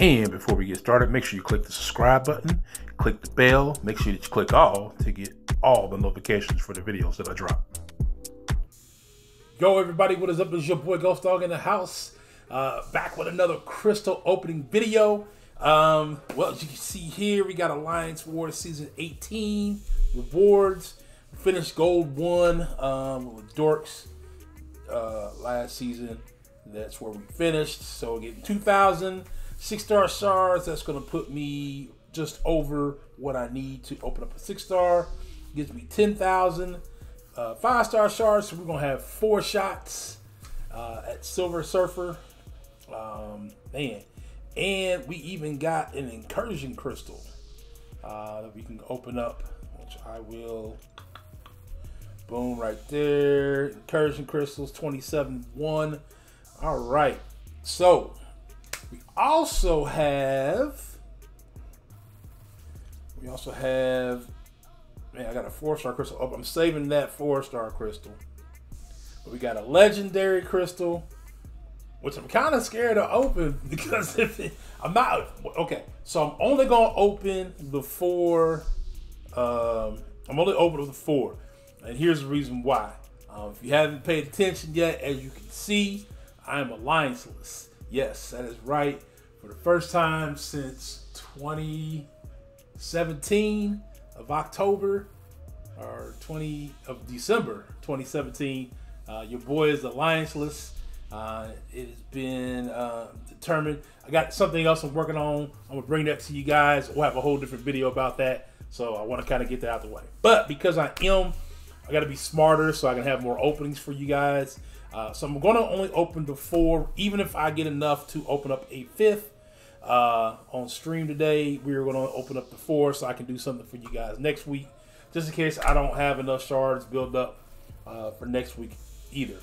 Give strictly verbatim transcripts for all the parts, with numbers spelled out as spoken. And before we get started, make sure you click the subscribe button, click the bell, make sure that you click all to get all the notifications for the videos that I drop. Yo everybody, what is up? It's your boy Ghost Dog in the house, uh, back with another crystal opening video. Um, well, as you can see here, we got Alliance War Season eighteen, rewards, finished Gold one um, with Dorks uh, last season. That's where we finished. So getting two thousand, six-star shards, that's gonna put me just over what I need to open up a six-star. Gives me ten thousand, uh, five-star shards, so we're gonna have four shots uh, at Silver Surfer. Um, man, and we even got an incursion crystal uh, that we can open up, which I will, boom, right there. Incursion crystals, twenty-seven one. All right, so we also have, we also have, man, I got a four-star crystal. Oh, I'm saving that four-star crystal. But we got a legendary crystal, which I'm kind of scared to open because if it, I'm not, okay, so I'm only gonna open the four, um, I'm only open the four, and here's the reason why. Um, if you haven't paid attention yet, as you can see, I am allianceless. Yes, that is right. For the first time since twenty seventeen of October or twenty of December twenty seventeen, uh, your boy is allianceless. Uh, it has been uh, determined. I got something else I'm working on. I'm gonna bring that to you guys. We'll have a whole different video about that. So I want to kind of get that out of the way. But because I am, I got to be smarter so I can have more openings for you guys. Uh, so I'm going to only open the four, even if I get enough to open up a fifth uh, on stream today. We're going to open up the four so I can do something for you guys next week, just in case I don't have enough shards built up uh, for next week either.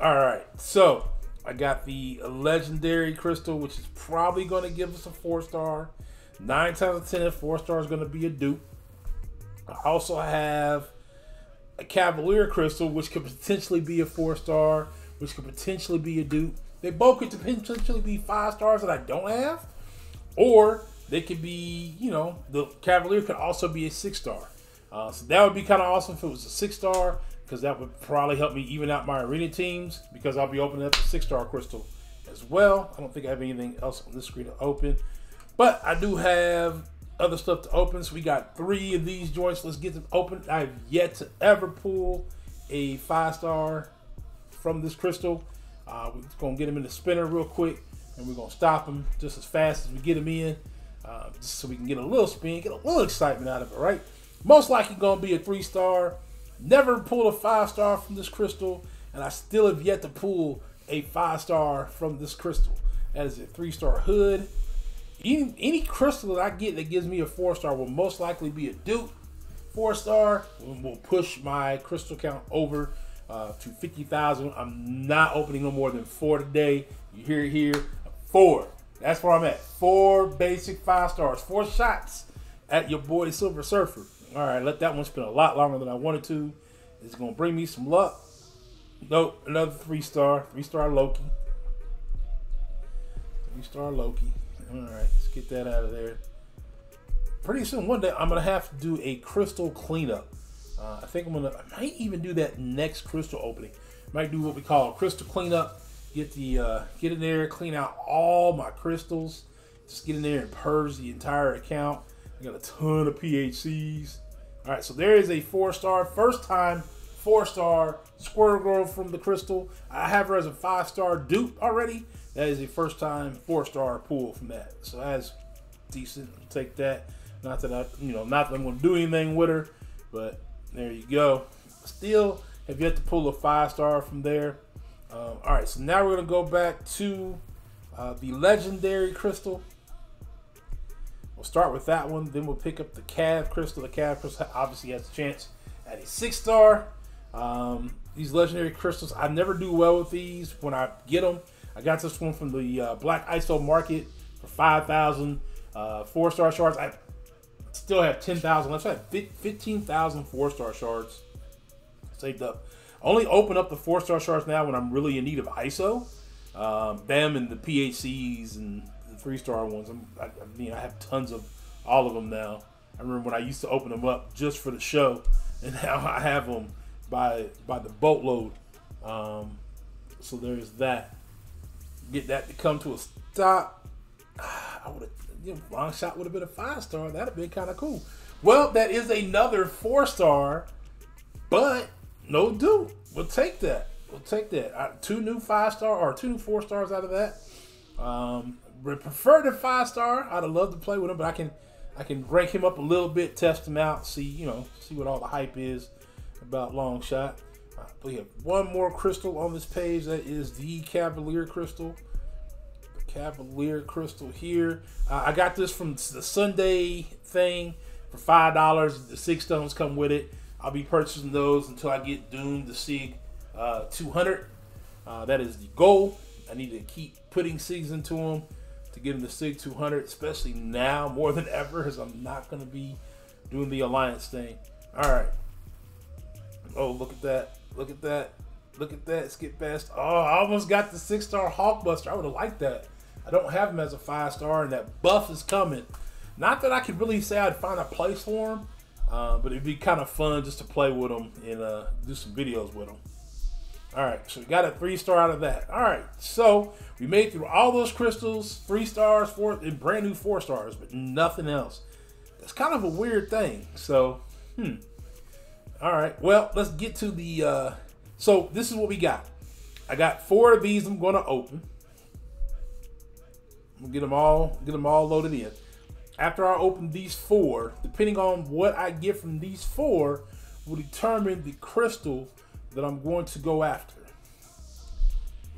All right, so I got the legendary crystal, which is probably going to give us a four star. Nine times out of ten, four star is going to be a dupe. I also have a Cavalier crystal, which could potentially be a four star, which could potentially be a dupe. They both could potentially be five stars that I don't have, or they could be, you know, the Cavalier could also be a six star. Uh, so that would be kind of awesome if it was a six star, because that would probably help me even out my arena teams, because I'll be opening up the six star crystal as well. I don't think I have anything else on this screen to open, but I do have other stuff to open. So we got three of these joints. Let's get them open. I have yet to ever pull a five star from this crystal. Uh, we're just gonna get them in the spinner real quick, and we're gonna stop them just as fast as we get them in, uh, just so we can get a little spin, get a little excitement out of it, right? Most likely gonna be a three star. Never pulled a five star from this crystal, and I still have yet to pull a five star from this crystal. That is a three star Hood. Any, any crystal that I get that gives me a four-star will most likely be a dupe. Four-star will push my crystal count over uh, to fifty thousand. I'm not opening no more than four today. You hear it here. Four. That's where I'm at. Four basic five stars. Four shots at your boy Silver Surfer. All right, let that one spin a lot longer than I wanted to. It's going to bring me some luck. Nope, another three-star. Three-star Loki. Three-star Loki. All right, let's get that out of there. Pretty soon, one day, I'm going to have to do a crystal cleanup. Uh, I think I'm going to, I might even do that next crystal opening. Might do what we call a crystal cleanup. Get the, uh, get in there, clean out all my crystals. Just get in there and purge the entire account. I got a ton of P H Cs. All right, so there is a four-star, first time four-star Squirrel Girl from the crystal. I have her as a five-star dupe already. That is the first time four-star pull from that. So that's decent. I'll take that. Not that I, you know, not that I'm gonna do anything with her, but there you go. Still have yet to pull a five-star from there. Um, all right, so now we're gonna go back to uh, the legendary crystal. We'll start with that one, then we'll pick up the Cav crystal. The Cav crystal obviously has a chance at a six-star. Um, these legendary crystals, I never do well with these when I get them. I got this one from the uh, Black I S O market for five thousand uh, four-star shards. I still have ten thousand. Let's have fifteen thousand four-star shards saved up. I only open up the four-star shards now when I'm really in need of I S O. Um, them and the P H Cs and three-star ones. I'm, I, I mean, I have tons of all of them now. I remember when I used to open them up just for the show, and now I have them by by the boatload. Um, so there's that. Get that to come to a stop. I would have, you know, Longshot would have been a five-star. That'd have been kind of cool. Well, that is another four-star, but no do. We'll take that. We'll take that. Uh, two new five-star or two new four-stars out of that. Um, prefer the five-star. I'd have loved to play with him, but I can I can break him up a little bit, test him out, see, you know, see what all the hype is about Longshot. Uh, we have one more crystal on this page. That is the Cavalier Crystal. The Cavalier Crystal here. Uh, I got this from the Sunday thing for five dollars. The six stones come with it. I'll be purchasing those until I get Doom to Sig uh, two hundred. Uh, that is the goal. I need to keep putting Sigs into them to get them to Sig two hundred, especially now more than ever, because I'm not going to be doing the Alliance thing. All right. Oh, look at that. Look at that. Look at that. Skip past. Oh, I almost got the six-star Hawkbuster. I would have liked that. I don't have him as a five-star, and that buff is coming. Not that I could really say I'd find a place for him, Uh, but it'd be kind of fun just to play with them and uh, do some videos with them. All right, so we got a three-star out of that. All right, so we made through all those crystals, three stars, four, and brand new four stars, but nothing else. That's kind of a weird thing. So, hmm. All right, well, let's get to the, uh, so this is what we got. I got four of these I'm going to open. I'm gonna get them all, get them all loaded in. After I open these four, depending on what I get from these four, will determine the crystal that I'm going to go after.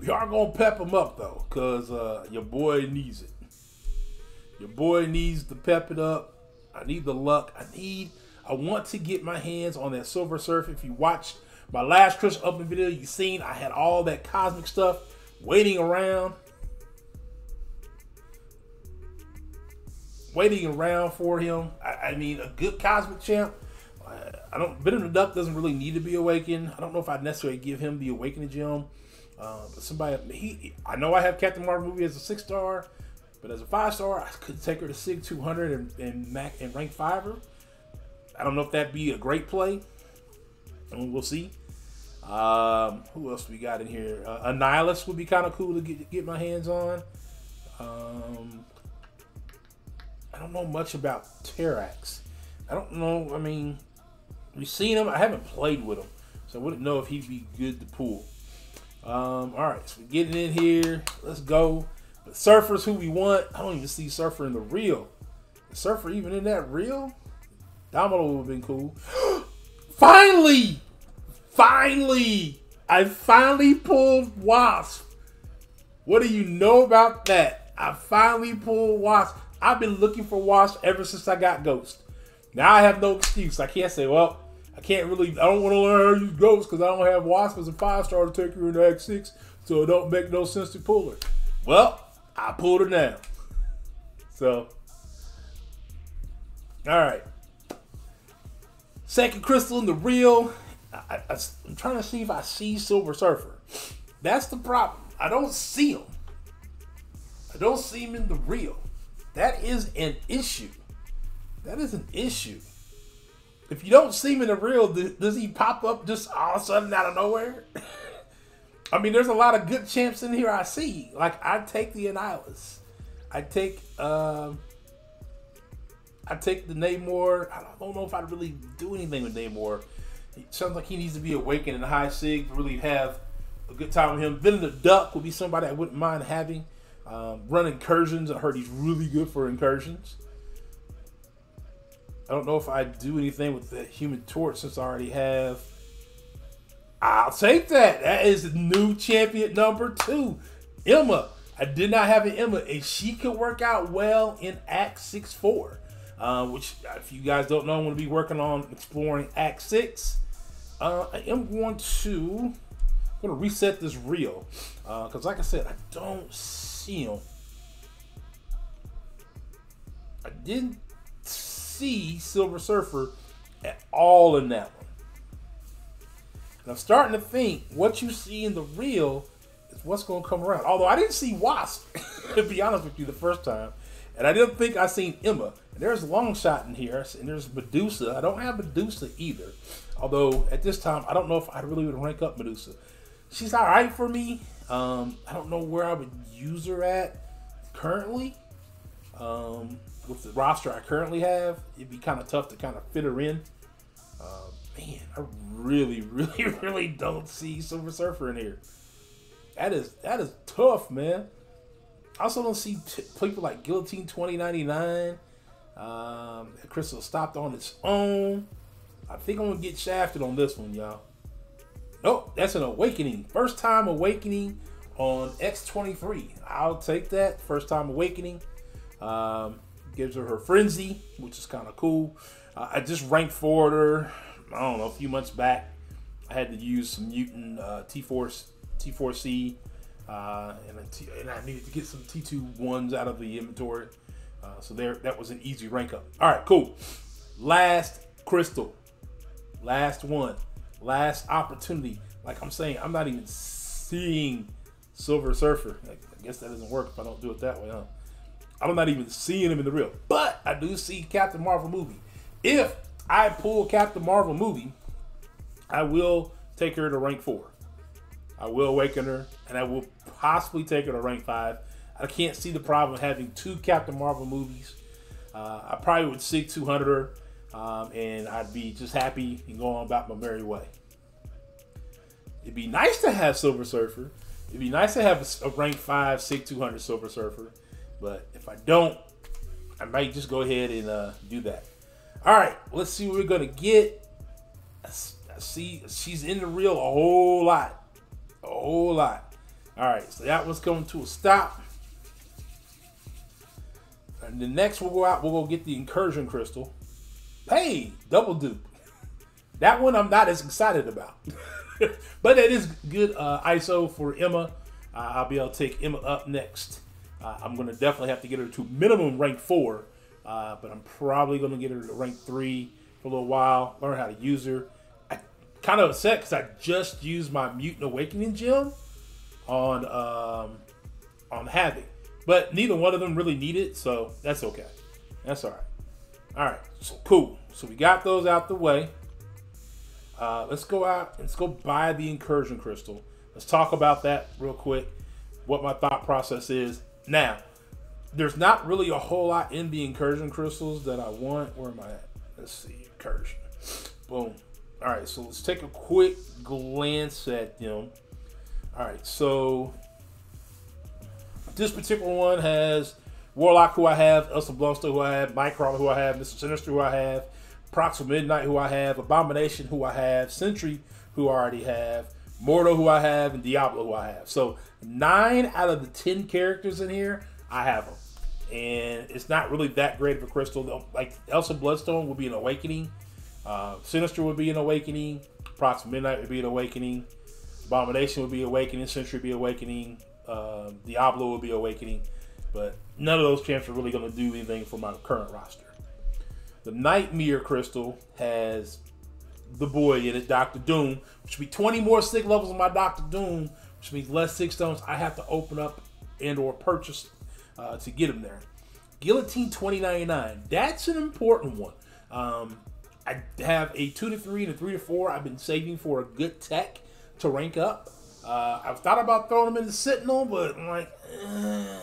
We are going to pep them up, though, because uh, your boy needs it. Your boy needs to pep it up. I need the luck. I need, I want to get my hands on that Silver Surfer. If you watched my last crystal opening video, you've seen I had all that cosmic stuff waiting around. Waiting around for him. I, I mean, a good cosmic champ. I, I don't. Ben the Duck doesn't really need to be awakened. I don't know if I'd necessarily give him the awakening gem. Uh, but somebody, he. I know I have Captain Marvel movie as a six star, but as a five star, I could take her to Sig two hundred and and, Mac, and rank fiver. I don't know if that'd be a great play. I mean, we'll see. Um, who else we got in here? Uh, Annihilus would be kind of cool to get get my hands on. Um. I don't know much about Terax. I don't know. I mean, we've seen him. I haven't played with him, so I wouldn't know if he'd be good to pull. Um, all right, so we're getting in here. Let's go. But Surfer's who we want. I don't even see Surfer in the reel. Is Surfer even in that reel? Domino would have been cool. Finally! Finally! I finally pulled Wasp. What do you know about that? I finally pulled Wasp. I've been looking for Wasp ever since I got Ghost. Now I have no excuse. I can't say, well, I can't really, I don't want to learn how to use Ghost because I don't have Wasp as a five-star to take her into X six, so it don't make no sense to pull her. Well, I pulled her now. So, all right. Second crystal in the reel. I, I, I'm trying to see if I see Silver Surfer. That's the problem. I don't see him. I don't see him in the reel. That is an issue. That is an issue. If you don't see him in the reel, th does he pop up just all of a sudden out of nowhere? I mean, there's a lot of good champs in here I see. Like, I take the Annihilus. I take, um, I take the Namor. I don't know if I'd really do anything with Namor. It sounds like he needs to be awakened in a high sig to really have a good time with him. Then the Duck would be somebody I wouldn't mind having. Um, run incursions. I heard he's really good for incursions. I don't know if I do anything with the Human Torch since I already have. I'll take that. That is new champion number two, Emma. I did not have an Emma, and she could work out well in Act six four, uh, which, if you guys don't know, I'm going to be working on exploring Act six. Uh, I am going to I'm going to reset this reel because, uh, like I said, I don't see him. I didn't see Silver Surfer at all in that one. And I'm starting to think what you see in the reel is what's going to come around. Although I didn't see Wasp. to be honest with you, the first time. And I didn't think I seen Emma. And there's Longshot in here, and there's Medusa. I don't have Medusa either. Although, at this time, I don't know if I really would rank up Medusa. She's all right for me. Um, I don't know where I would use her at currently. Um, with the roster I currently have, it'd be kind of tough to kind of fit her in. Uh, man, I really, really, really don't see Silver Surfer in here. That is, that is tough, man. I also don't see t people like Guillotine twenty ninety-nine. Um, Crystal stopped on its own. I think I'm going to get shafted on this one, y'all. Nope, that's an Awakening. First time Awakening on X twenty-three. I'll take that. First time Awakening. Um, gives her her Frenzy, which is kind of cool. Uh, I just ranked forward her, I don't know, a few months back. I had to use some mutant uh, T four, T four C. Uh, and, a T, and I needed to get some T two ones out of the inventory. Uh, so there, that was an easy rank up. All right, cool. Last crystal. Last one. Last opportunity. Like I'm saying, I'm not even seeing Silver Surfer. Like, I guess that doesn't work if I don't do it that way, huh? I'm not even seeing him in the real. But I do see Captain Marvel movie. If I pull Captain Marvel movie, I will take her to rank four. I will awaken her, and I will possibly take her to rank five. I can't see the problem having two Captain Marvel movies. Uh, I probably would seek two hundred her, um, and I'd be just happy and go on about my merry way. It'd be nice to have Silver Surfer. It'd be nice to have a, a rank five, seek two hundred Silver Surfer. But if I don't, I might just go ahead and uh, do that. All right, let's see what we're gonna get. I see she's in the reel a whole lot. A whole lot. All right, so that one's coming to a stop. And the next we'll go out, we'll go get the Incursion Crystal. Hey, double dupe. That one I'm not as excited about. But it is good uh, I S O for Emma. Uh, I'll be able to take Emma up next. Uh, I'm going to definitely have to get her to minimum rank four. Uh, but I'm probably going to get her to rank three for a little while. Learn how to use her. Kind of upset because I just used my Mutant Awakening gem on um, on Havoc, but neither one of them really needed, so that's okay. That's all right. All right, so cool. So we got those out the way. Uh, let's go out and let's go buy the Incursion Crystal. Let's talk about that real quick. What my thought process is now. There's not really a whole lot in the Incursion Crystals that I want. Where am I at? Let's see, Incursion. Boom. All right, so let's take a quick glance at them. All right, so this particular one has Warlock, who I have, Elsa Bloodstone, who I have, Mike Crawler, who I have, Mister Sinister, who I have, Proxima Midnight, who I have, Abomination, who I have, Sentry, who I already have, Mortal, who I have, and Diablo, who I have. So nine out of the ten characters in here, I have them. And it's not really that great of a crystal. Like Elsa Bloodstone will be an Awakening. Uh, Sinister would be an Awakening. Proxima Midnight would be an Awakening. Abomination would be Awakening. Sentry would be Awakening. Uh, Diablo would be Awakening. But none of those champs are really going to do anything for my current roster. The Nightmare Crystal has the boy in it, Doctor Doom, which would be twenty more sick levels on my Doctor Doom, which means less sick stones I have to open up and or purchase uh, to get him there. Guillotine twenty ninety-nine. That's an important one. Um... I have a two to three and a three to four. I've been saving for a good tech to rank up. Uh, I've thought about throwing them in the Sentinel, but I'm like, eh, I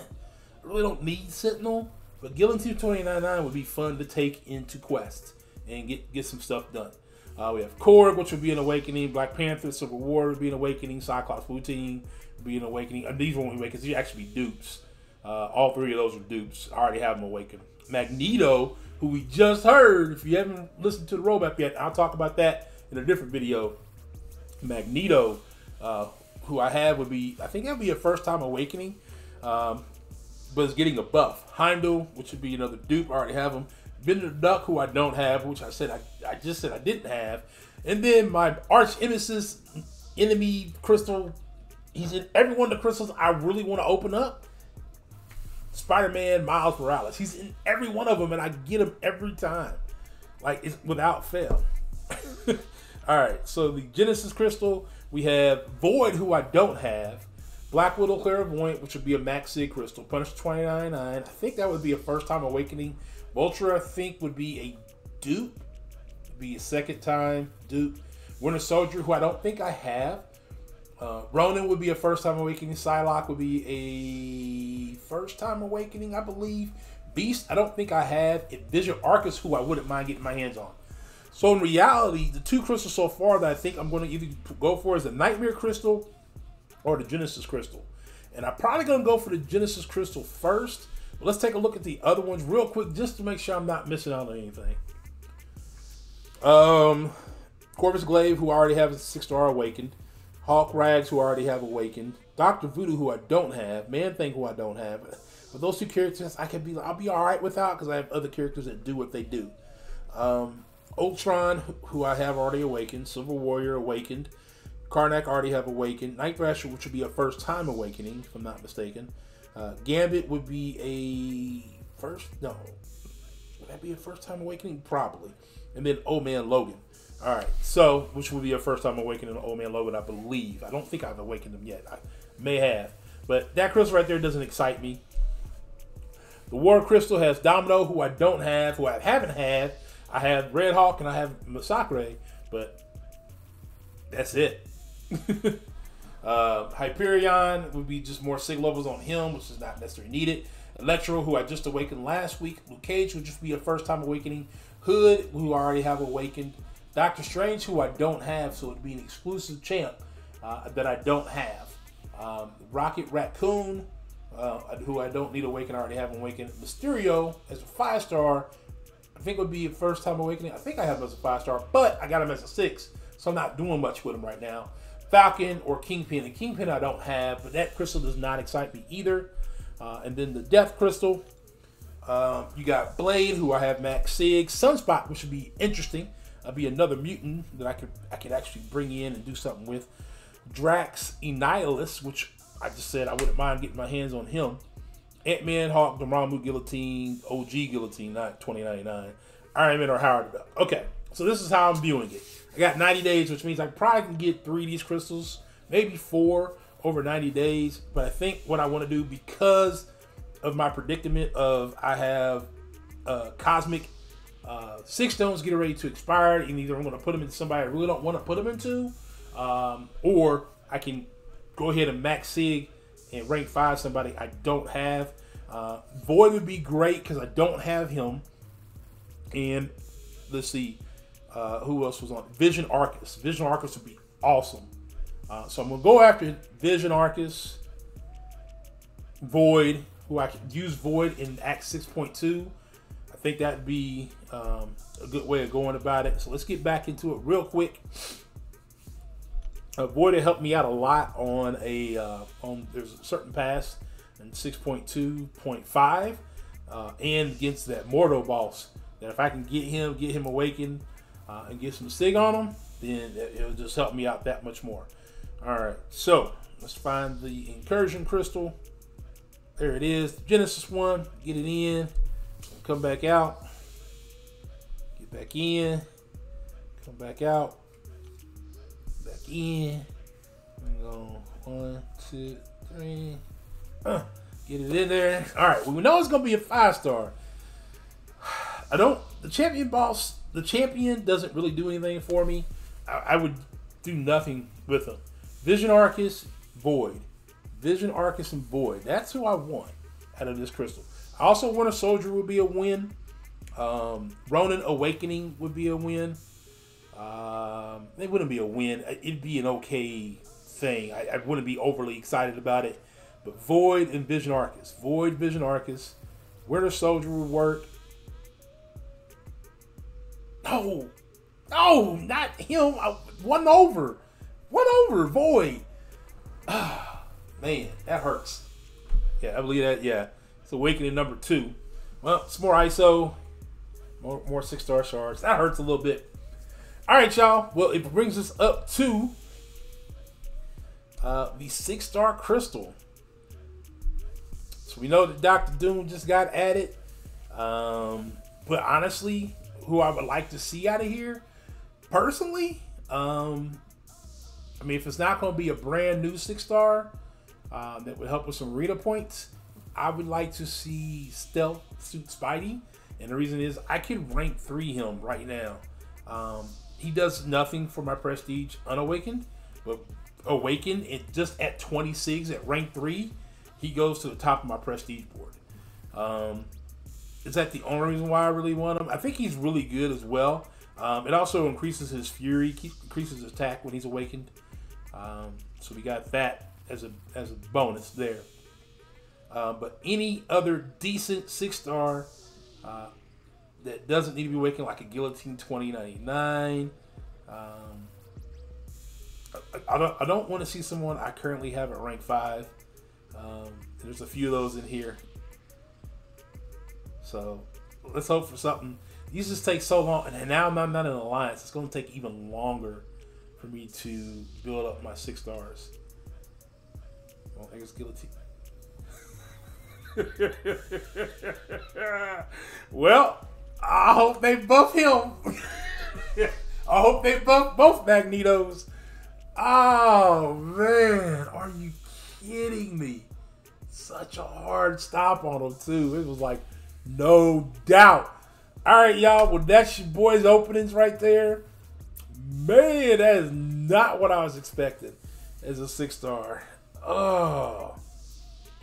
really don't need Sentinel. But Guillotine twenty ninety-nine would be fun to take into Quest and get, get some stuff done. Uh, we have Korg, which would be an Awakening. Black Panther, Civil War would be an Awakening. Cyclops routine would be an Awakening. Uh, these won't be Awakenings. These actually be dupes. Uh, all three of those are dupes. I already have them awakened. Magneto, who we just heard, if you haven't listened to the roadmap yet, I'll talk about that in a different video. Magneto, uh, who I have would be, I think that would be a first time Awakening, um, but it's getting a buff. Heimdall, which would be another dupe, I already have him. Ben the Duck, who I don't have, which I said, I, I just said I didn't have. And then my arch nemesis, enemy crystal, he's in every one of the crystals I really want to open up. Spider-Man Miles Morales. He's in every one of them, and I get him every time. Like, it's without fail. All right, so the Genesis Crystal, we have Void, who I don't have. Black Widow Clairvoyant, which would be a Max Seed Crystal. Punisher twenty ninety-nine, I think that would be a first time awakening. Vulture, I think, would be a dupe. It'd be a second time dupe. Winter Soldier, who I don't think I have. Uh, Ronan would be a first time awakening. Psylocke would be a first time awakening, I believe. Beast, I don't think I have. And Vision Aarkus, who I wouldn't mind getting my hands on. So in reality, the two crystals so far that I think I'm going to either go for is the Nightmare Crystal or the Genesis Crystal. And I'm probably going to go for the Genesis Crystal first. But let's take a look at the other ones real quick just to make sure I'm not missing out on anything. Um, Corvus Glaive, who I already have a six star awakened. Hawk Rags, who I already have awakened. Doctor Voodoo, who I don't have. Man-Thing, who I don't have. But those two characters, I can be, I'll be all right without because I have other characters that do what they do. Um, Ultron, who I have already awakened. Silver Warrior, awakened. Karnak, already have awakened. Night Thrasher, which would be a first time awakening, if I'm not mistaken. Uh, Gambit would be a first, no. Would that be a first time awakening? Probably. And then Old Man Logan. All right, so, which would be a first time awakening of Old Man Logan, I believe. I don't think I've awakened him yet. I may have. But that crystal right there doesn't excite me. The War Crystal has Domino, who I don't have, who I haven't had. I have Red Hawk and I have Masakre, but that's it. uh, Hyperion would be just more sig levels on him, which is not necessarily needed. Electro, who I just awakened last week. Luke Cage would just be a first time awakening. Hood, who I already have awakened. Doctor Strange, who I don't have, so it would be an exclusive champ uh, that I don't have. Um, Rocket Raccoon, uh, who I don't need awakened, I already have awakened. Mysterio, as a five star, I think would be a first time awakening. I think I have him as a five star, but I got him as a six, so I'm not doing much with him right now. Falcon or Kingpin. And Kingpin I don't have, but that crystal does not excite me either. Uh, and then the Death Crystal. Um, you got Blade, who I have Max Sig. Sunspot, which would be interesting. I'll be another mutant that I could I could actually bring in and do something with. Drax Annihilus, which I just said I wouldn't mind getting my hands on him. Ant-Man, Hawk, Dormammu, Guillotine, O G Guillotine, not twenty ninety-nine. Iron Man or Howard the Duck. Okay, so this is how I'm viewing it. I got ninety days, which means I probably can get three of these crystals, maybe four over ninety days. But I think what I want to do, because of my predicament of I have uh, Cosmic Uh, six stones getting ready to expire, and either I'm going to put them into somebody I really don't want to put them into, um, or I can go ahead and max sig and rank five somebody I don't have. Uh, Void would be great because I don't have him. And let's see, uh, who else was on? Vision Aarkus. Vision Aarkus would be awesome. Uh, so I'm going to go after Vision Aarkus, Void, who I could use Void in Act six point two. I think that'd be um, a good way of going about it. So let's get back into it real quick. Uh, Void helped me out a lot on a uh, on there's a certain pass in six point two point five uh, and against that Mortal boss. That if I can get him, get him awakened, uh, and get some sig on him, then it'll just help me out that much more. All right, so let's find the Incursion Crystal. There it is, the Genesis one. Get it in. Come back out, get back in, come back out, back in, and go one, two, three, uh, get it in there. All right, well, we know it's going to be a five star. I don't, the champion boss, the champion doesn't really do anything for me. I, I would do nothing with him. Vision Aarkus, Void. Vision Aarkus and Void. That's who I want out of this crystal. Also, Winter Soldier would be a win. Um, Ronin Awakening would be a win. Um, it wouldn't be a win. It'd be an okay thing. I, I wouldn't be overly excited about it. But Void and Vision Aarkus. Void, Vision Aarkus. Winter Soldier would work. No. No, not him. I, one over. One over, Void. Ah, man, that hurts. Yeah, I believe that, yeah. Awakening number two. Well, it's more I S O, more, more six star shards. That hurts a little bit. All right, y'all. Well, it brings us up to uh, the six star crystal. So we know that Doctor Doom just got added, um, but honestly, who I would like to see out of here, personally, um, I mean, if it's not going to be a brand new six star, um, that would help with some reader points. I would like to see Stealth Suit Spidey, and the reason is I could rank three him right now. Um, he does nothing for my prestige unawakened, but awakened, it just at twenty-six at rank three, he goes to the top of my prestige board. Um, is that the only reason why I really want him? I think he's really good as well. Um, it also increases his fury, increases his attack when he's awakened. Um, so we got that as a as a bonus there. Uh, but any other decent six star uh, that doesn't need to be awakened, like a Guillotine twenty ninety-nine. Um, I, I don't I don't want to see someone I currently have at rank five. Um, there's a few of those in here. So let's hope for something. These just take so long, and now I'm not in an alliance. It's going to take even longer for me to build up my six stars. Well, I guess Guillotine. Well, I hope they buff him. I hope they buff both Magnetos. Oh, man. Are you kidding me? Such a hard stop on them, too. It was like, no doubt. All right, y'all. Well, that's your boys' openings right there. Man, that is not what I was expecting as a six-star. Oh.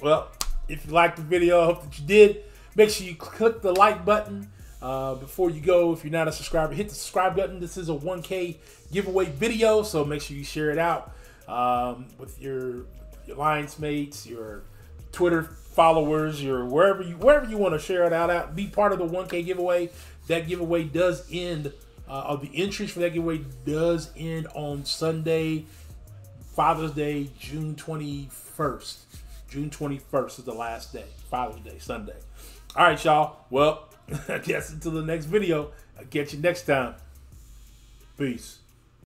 Well, if you liked the video, I hope that you did. Make sure you click the like button uh, before you go. If you're not a subscriber, hit the subscribe button. This is a one K giveaway video, so make sure you share it out um, with your, your alliance mates, your Twitter followers, your wherever you wherever you want to share it out at. Be part of the one K giveaway. That giveaway does end. Uh, of the entries for that giveaway does end on Sunday, Father's Day, June twenty-first. June twenty-first is the last day, Father's Day, Sunday. All right, y'all. Well, I guess until the next video, I'll catch you next time. Peace.